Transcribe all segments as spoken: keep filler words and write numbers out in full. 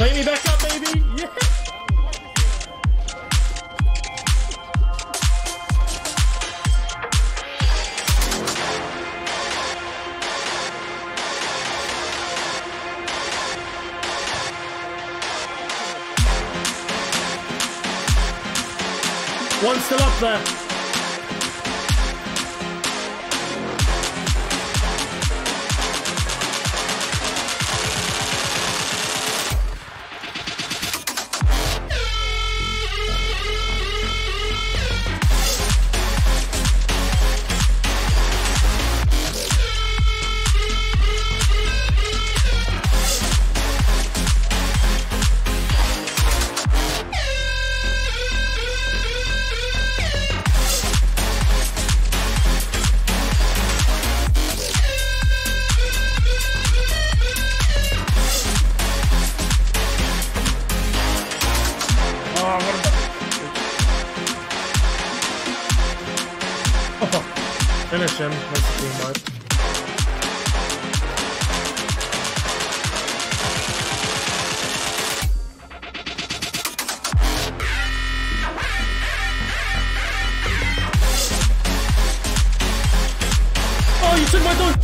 Play me back up, baby. Yeah. One still up there. Finish him, that's the team mark. Oh, you took my dog!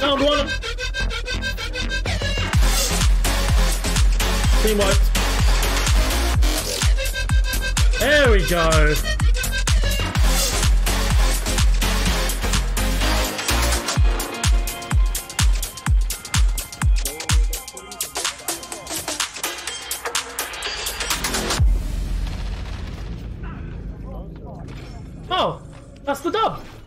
Down one! Team wipe. There we go. Oh, that's the dub.